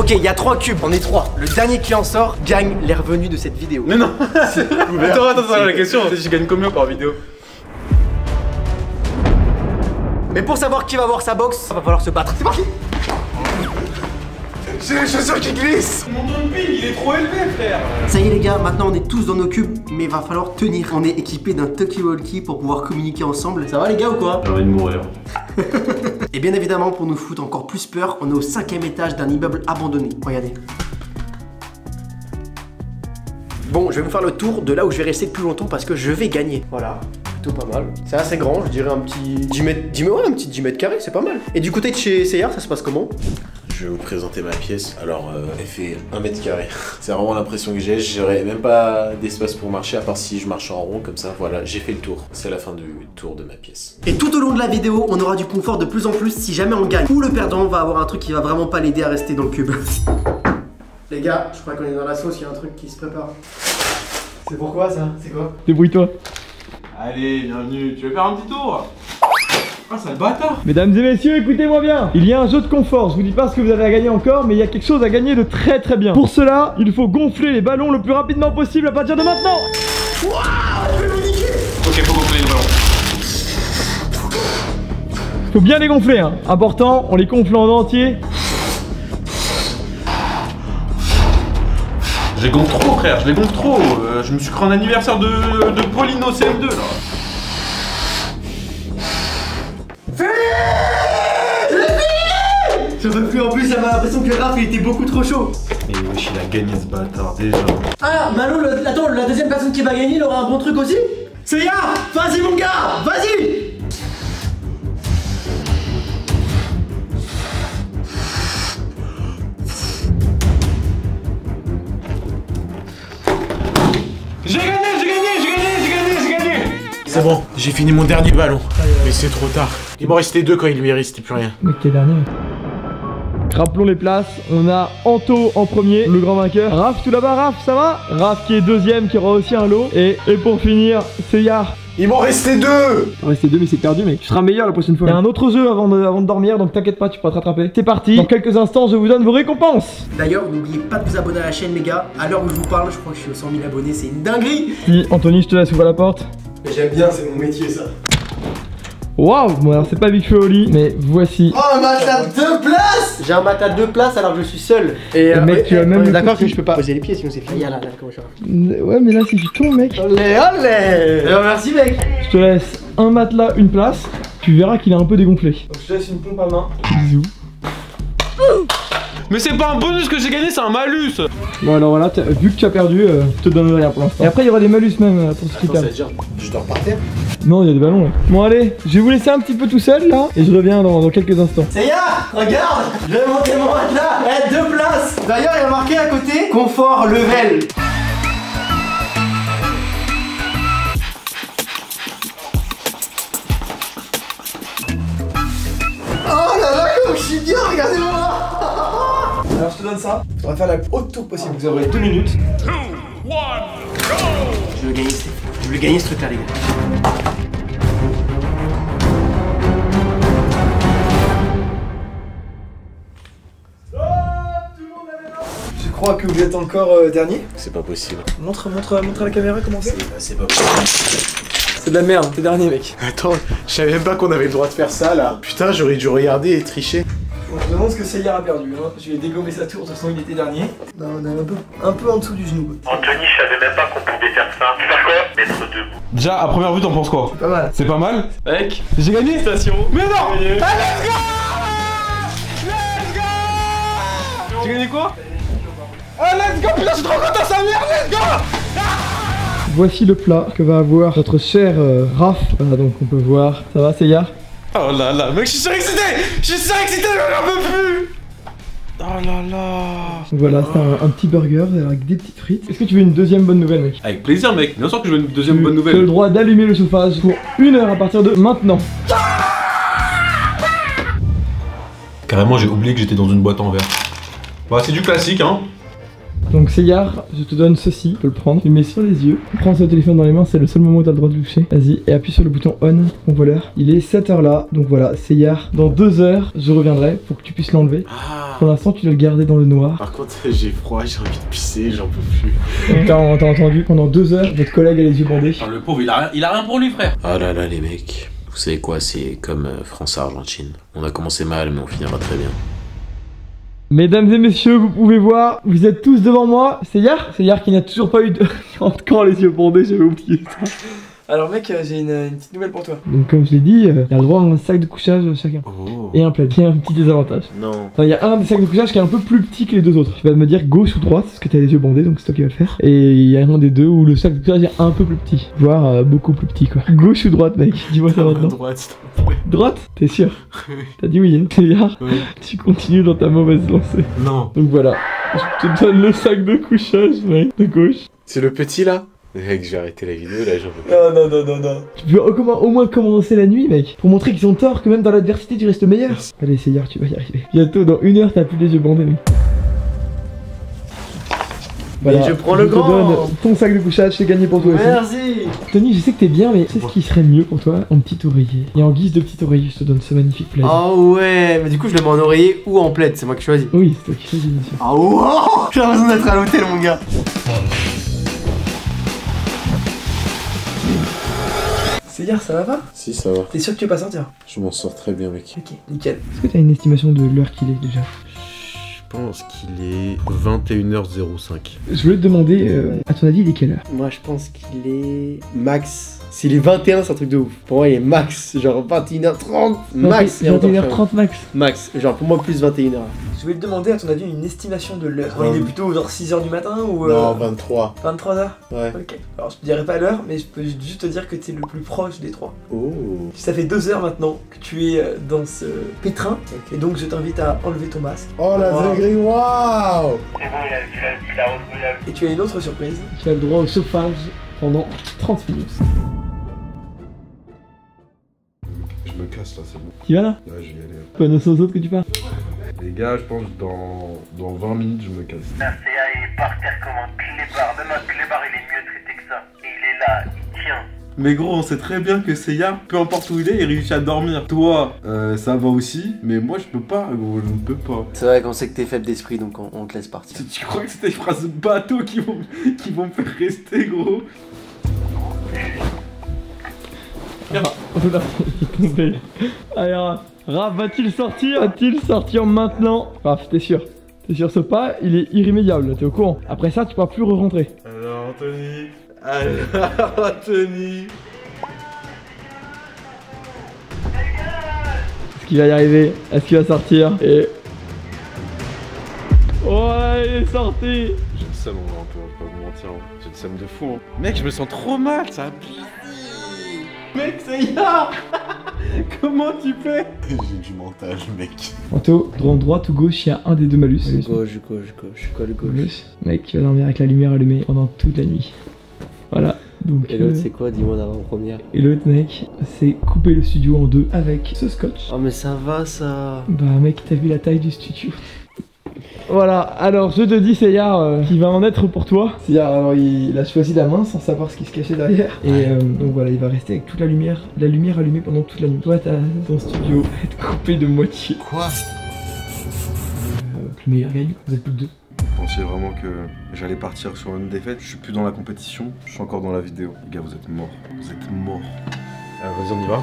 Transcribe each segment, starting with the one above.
Ok, il y a 3 cubes, on est 3. Le dernier qui en sort gagne les revenus de cette vidéo. Mais non. Attends, la question, je gagne combien par vidéo? Mais pour savoir qui va voir sa box, va falloir se battre. C'est parti. J'ai les chaussures qui glissent. Mon don de pile, il est trop élevé, frère. Ça y est les gars, maintenant on est tous dans nos cubes, mais va falloir tenir. On est équipé d'un talkie-walkie pour pouvoir communiquer ensemble. Ça va les gars ou quoi? J'ai envie de mourir. Et bien évidemment, pour nous foutre encore plus peur, on est au 5ème étage d'un immeuble abandonné. Regardez. Bon, je vais vous faire le tour de là où je vais rester le plus longtemps parce que je vais gagner. Voilà. Plutôt pas mal. C'est assez grand, je dirais un petit 10 mètres, 10 mètres, ouais, un petit 10 mètres carrés, c'est pas mal. Et du côté de chez Seiyar, ça se passe comment? Je vais vous présenter ma pièce. Alors, elle fait 1 mètre carré. C'est vraiment l'impression que j'ai. J'aurais même pas d'espace pour marcher, à part si je marche en rond comme ça. Voilà, j'ai fait le tour. C'est la fin du tour de ma pièce. Et tout au long de la vidéo, on aura du confort de plus en plus si jamais on gagne. Ou le perdant va avoir un truc qui va vraiment pas l'aider à rester dans le cube. Les gars, je crois qu'on est dans la sauce, il y a un truc qui se prépare. C'est pourquoi ça? C'est quoi? Débrouille-toi. Allez, bienvenue. Tu veux faire un petit tour? Ah, sale bâtard! Mesdames et messieurs, écoutez-moi bien! Il y a un jeu de confort, je vous dis pas ce que vous avez à gagner encore, mais il y a quelque chose à gagner de très très bien. Pour cela, il faut gonfler les ballons le plus rapidement possible à partir de maintenant! Waouh! Ok, faut gonfler les ballons. Faut bien les gonfler, hein! Important, on les gonfle en entier. Je les gonfle trop, frère, je les gonfle trop! Je me suis cru en anniversaire de Paulino CM2 là! En plus, j'avais l'impression que Raf il était beaucoup trop chaud. Mais wesh, il a gagné ce bâtard déjà. Ah, Malo, attends, la deuxième personne qui va gagner, il aura un bon truc aussi. Seiyar, vas-y mon gars, vas-y. J'ai gagné. C'est bon, j'ai fini mon dernier ballon. Mais c'est trop tard. Il m'en restait 2 quand il lui restait plus rien. Mais quel dernier? Rappelons les places, on a Anto en premier, le grand vainqueur. Raf tout là-bas, Raf, ça va? Raf qui est deuxième, qui aura aussi un lot. Et pour finir, Seiyar. Il m'en restait 2. Il m'en restait 2 mais c'est perdu mec. Tu seras meilleur la prochaine fois. Il y a un autre jeu avant de dormir, donc t'inquiète pas, tu pourras te rattraper. C'est parti, dans quelques instants je vous donne vos récompenses. D'ailleurs n'oubliez pas de vous abonner à la chaîne les gars. À l'heure où je vous parle, je crois que je suis aux 100 000 abonnés, c'est une dinguerie. Si, Anthony je te laisse ouvrir la porte. J'aime bien, c'est mon métier ça. Waouh, bon alors c'est pas Big Feu au lit, mais voici. Oh, un mat à 2 places. J'ai un mat à 2 places alors je suis seul. Et mec, tu as même. D'accord que je peux pas poser les pieds sinon c'est fini. Là, comment je... Ouais, mais là c'est du tout, mec. Olé, olé. Alors, merci, mec. Je te laisse un matelas, une place. Tu verras qu'il est un peu dégonflé. Donc je te laisse une pompe à main. Bisous. Mais c'est pas un bonus que j'ai gagné, c'est un malus. Bon alors voilà, vu que tu as perdu, je te donne rien pour l'instant. Et après il y aura des malus même pour ce qui perd. Je dors par terre? Non, il y a des ballons là. Bon allez, je vais vous laisser un petit peu tout seul là, et je reviens dans quelques instants. Seiyar, regarde, je vais monter mon matelas. Eh, 2 places. D'ailleurs il y a marqué à côté, confort level. Oh là là, comme je suis bien, regardez-moi. Alors je te donne ça, on va faire la haute tour possible, vous aurez 2 minutes. 2, 1, go. Je veux gagner ce truc là les gars. Je crois que vous êtes encore dernier. C'est pas possible. Montre à la caméra comment c'est. C'est pas possible. C'est de la merde, t'es dernier mec. Attends, je savais même pas qu'on avait le droit de faire ça là. Putain, j'aurais dû regarder et tricher. Bon, je me demande ce que Seiyar a perdu, hein. Je lui ai dégommé sa tour, de toute façon il était dernier. Non, on est un peu en dessous du genou. Anthony, je savais même pas qu'on pouvait faire ça. Faire quoi? Mettre debout. Déjà, à première vue, t'en penses quoi? C'est pas mal. C'est pas mal? Mec, j'ai gagné station. Mais non! Allez, let's go! Let's go! J'ai gagné quoi? Ah, let's go! Putain, je suis trop content, sa merde, let's go! Voici le plat que va avoir notre cher Raf. Voilà, donc on peut voir. Ça va, Seiyar? Oh là là, mec, je suis surexcité! Je suis surexcité, j'en peux plus! Oh là là! Voilà, c'est un petit burger avec des petites frites. Est-ce que tu veux une deuxième bonne nouvelle, mec? Avec plaisir, mec, bien sûr que je veux une deuxième bonne nouvelle. Tu as le droit d'allumer le chauffage pour 1 heure à partir de maintenant. Carrément, j'ai oublié que j'étais dans une boîte en verre. Bah, c'est du classique, hein. Donc Seiyar, je te donne ceci, tu peux le prendre, tu le mets sur les yeux, prends ce téléphone dans les mains, c'est le seul moment où tu as le droit de le toucher. Vas-y, et appuie sur le bouton on, mon voleur. Il est 7h là, donc voilà, Seiyar, dans 2 heures, je reviendrai pour que tu puisses l'enlever. Pour l'instant, tu dois le garder dans le noir. Par contre, j'ai froid, j'ai envie de pisser, j'en peux plus. T'as entendu, pendant 2 heures, votre collègue a les yeux bandés. Attends, le pauvre, il a rien pour lui, frère. Ah là là, les mecs, vous savez quoi, c'est comme France-Argentine. On a commencé mal, mais on finira très bien. Mesdames et messieurs, vous pouvez voir, vous êtes tous devant moi. Seiyar qui n'a toujours pas eu de... Quand les yeux bandés, j'avais oublié ça. Alors mec, j'ai une petite nouvelle pour toi. Donc comme je l'ai dit, il a le droit à un sac de couchage chacun. Oh. Et un plaid. Il y a un petit désavantage. Non. Il y a un des sacs de couchage qui est un peu plus petit que les deux autres. Tu vas me dire gauche ou droite, parce que t'as les yeux bandés, donc c'est toi qui vas le faire. Et il y a un des deux où le sac de couchage est un peu plus petit. Voire beaucoup plus petit quoi. Gauche ou droite mec? Dis-moi ça maintenant. Droite. Droite? T'es sûr? T'as dit oui, hein? C'est bizarre. Oui. Tu continues dans ta mauvaise lancée. Non. Donc voilà. Je te donne le sac de couchage, mec, de gauche. C'est le petit là? Mec, je vais arrêter la vidéo là, j'en peux pas. Non. Tu peux au moins commencer la nuit, mec. Pour montrer qu'ils ont tort, que même dans l'adversité, tu restes meilleur. Merci. Allez, Seiyar, tu vas y arriver. Bientôt, dans 1 heure, t'as plus les yeux bandés, mec. Voilà, et je prends le grand. Donne ton sac de couchage, c'est gagné pour toi aussi. Merci. Tony, je sais que t'es bien, mais c'est ce qui serait mieux pour toi, en petit oreiller. Et en guise de petit oreiller, je te donne ce magnifique plaid. Oh ouais, mais du coup, je le mets en oreiller ou en plaid, c'est moi qui choisis. Oui, c'est toi qui choisis, bien sûr. Ah wow, j'ai l'impression d'être à l'hôtel, mon gars. Seiyar, ça va pas? Si, ça va. T'es sûr que tu vas pas sortir? Je m'en sors très bien, mec. Ok, nickel. Est-ce que t'as une estimation de l'heure qu'il est déjà? Je pense qu'il est 21h05. Je voulais te demander, à ton avis, il est quelle heure? Moi, je pense qu'il est max. S'il est 21, c'est un truc de ouf. Pour moi, il est max. Genre 21h30 max. 21h30 max. Max. Genre pour moi, plus 21h. Je voulais te demander, à ton avis, une estimation de l'heure. Il est plutôt genre 6h du matin ou. Non, 23. 23h? Ouais. Ok. Alors, je te dirai pas l'heure, mais je peux juste te dire que t'es le plus proche des 3. Oh. Ça fait 2 heures maintenant que tu es dans ce pétrin. Okay. Et donc, je t'invite à enlever ton masque. Oh la dinguerie, waouh! C'est bon, il a retrouvé la vie. Et tu as une autre surprise. Tu as le droit au chauffage pendant 30 minutes. Je me casse là, c'est bon. Tu vas là? Ouais, je vais y aller. Pas de sauce autre que tu pars. Les gars, je pense que dans 20 minutes, je me casse. La CA est par terre comme un clébard. Même un clébard, il est mieux traité que ça. Et il est là, il tient. Mais gros, on sait très bien que Seiyar, peu importe où il est, il réussit à dormir. Toi, ça va aussi, mais moi je peux pas, gros, je ne peux pas. C'est vrai qu'on sait que t'es faible d'esprit, donc on te laisse partir. Tu crois que c'est des phrases bateaux qui vont me faire rester, gros? Allez, Raf, va-t-il sortir? Va-t-il sortir maintenant? Raf, t'es sûr? T'es sûr, ce pas, il est irrémédiable, t'es au courant. Après ça, tu pourras plus re-rentrer. Alors, Anthony. Alors, Anthony. Est-ce qu'il va y arriver? Est-ce qu'il va sortir? Et... Oh, il est sorti! J'ai le seum, on peut pas vous mentir. J'ai le seum de fou. Hein. Mec, je me sens trop mal, ça a pissé. Mec, Seiyar. Comment tu fais? J'ai du montage, mec. Anto, droite ou gauche, il y a un des deux malus. Gauche. Quoi, le gauche? Mec, tu vas dormir avec la lumière allumée pendant toute la nuit. Voilà. Donc, et l'autre, c'est quoi? Dis-moi l'avant-première. Et l'autre, mec, c'est couper le studio en deux avec ce scotch. Oh, mais ça va, ça. Bah, mec, t'as vu la taille du studio? Voilà, alors je te dis, Seiyar, qui va en être pour toi. Seiyar, alors il a choisi la main sans savoir ce qui se cachait derrière. Et donc voilà, il va rester avec toute la lumière allumée pendant toute la nuit. Toi, t'as ton studio va être coupé de moitié. Quoi? Le meilleur gagne, vous êtes plus que 2. Je pensais vraiment que j'allais partir sur une défaite. Je suis plus dans la compétition, je suis encore dans la vidéo. Les gars, vous êtes morts, vous êtes morts. Vas-y, on y va.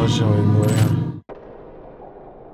Oh, j'ai envie de mourir.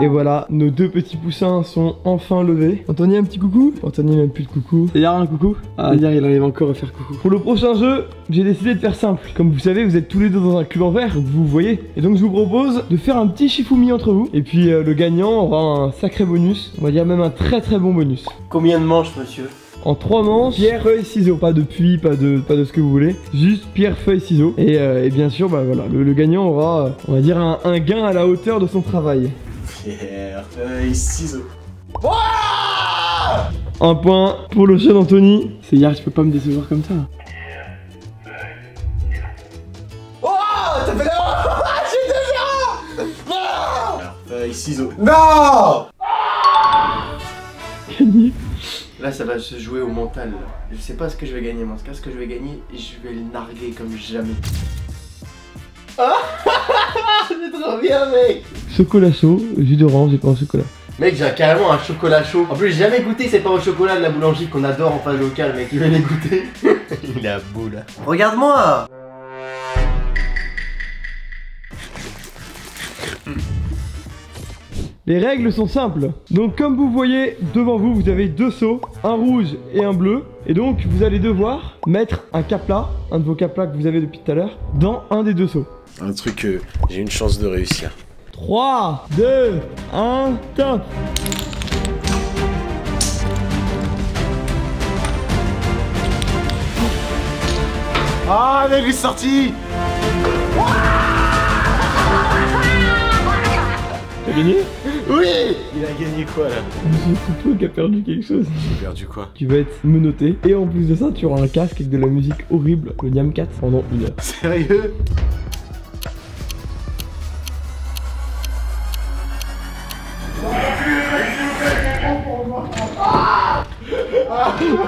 Et voilà, nos deux petits poussins sont enfin levés. Anthony, un petit coucou. Anthony, même plus de coucou. Seiyar, un coucou. Ah, Seiyar, il arrive encore à faire coucou. Pour le prochain jeu, j'ai décidé de faire simple. Comme vous savez, vous êtes tous les deux dans un cube en verre, vous voyez. Et donc, je vous propose de faire un petit chifoumi entre vous. Et puis, le gagnant aura un sacré bonus. On va dire même un très très bon bonus. Combien de manches, monsieur? En 3 manches, pierre, feuille, ciseaux. Pas de puits, pas de ce que vous voulez. Juste pierre, feuille, ciseaux. Et bien sûr, bah voilà, le gagnant aura, on va dire, un gain à la hauteur de son travail. Pierre, feuille, ciseaux. Ouah, un point pour le jeu d'Anthony. Seiyar, je peux pas me décevoir comme ça. Oh, t'as fait l'erreur. J'ai 2-0. Non. Pierre, feuille, ciseaux. Non. Gagné. Là, ça va se jouer au mental. Je sais pas ce que je vais gagner, mais en tout cas, ce que je vais gagner, je vais le narguer comme jamais. Ah, c'est trop bien, mec. Chocolat chaud, jus d'orange et pas au chocolat. Mec, j'ai carrément un chocolat chaud. En plus, j'ai jamais goûté, c'est pas au chocolat de la boulangerie qu'on adore en phase locale, mec. Je vais les goûter. Il a beau là. Regarde-moi. Les règles sont simples. Donc comme vous voyez, devant vous, vous avez deux seaux, un rouge et un bleu. Et donc vous allez devoir mettre un capla, un de vos caplas que vous avez depuis tout à l'heure, dans un des deux seaux. Un truc que j'ai une chance de réussir. 3, 2, 1, top. Ah, mais il est sorti. T'as gagné? Oui! Il a gagné quoi là? J'ai qui a perdu quelque chose. J'ai perdu quoi? Tu vas être menotté. Et en plus de ça, tu auras un casque avec de la musique horrible, le Niam 4, pendant une heure. Sérieux?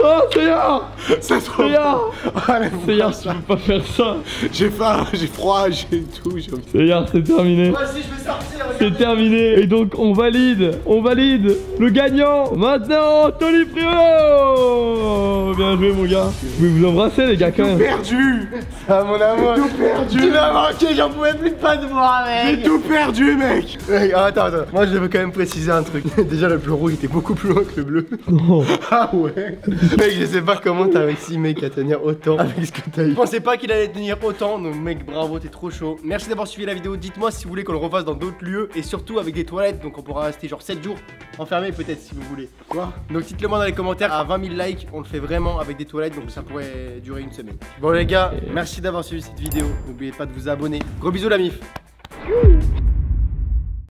Oh, Seiyar! C'est trop Seiyar! Seiyar, tu peux pas faire ça! J'ai faim, j'ai froid, j'ai tout, j'ai envie. Seiyar, c'est terminé! Moi aussi, je vais sortir! C'est terminé! Et donc, on valide le gagnant! Maintenant, Anthony Priolo! Bien joué, mon gars! Je vais vous embrasser, les gars, quand même! J'ai tout perdu! Ah, mon amour! J'ai tout perdu! Tu m'as manqué, j'en pouvais plus de pas te voir, mec! J'ai tout perdu, mec! Mec, attends. Moi, je veux quand même préciser un truc. Déjà, le bleu rouge était beaucoup plus loin que le bleu. Non! Ah, ouais! Mec, je sais pas comment t'as réussi, mec, à tenir autant avec ce que t'as eu. Je pensais pas qu'il allait tenir autant, donc mec, bravo, t'es trop chaud. Merci d'avoir suivi la vidéo. Dites-moi si vous voulez qu'on le refasse dans d'autres lieux et surtout avec des toilettes, donc on pourra rester genre 7 jours enfermés peut-être si vous voulez. Quoi? Donc dites-le moi dans les commentaires. À 20 000 likes, on le fait vraiment avec des toilettes, donc ça pourrait durer une semaine. Bon les gars, merci d'avoir suivi cette vidéo. N'oubliez pas de vous abonner. Gros bisous la mif.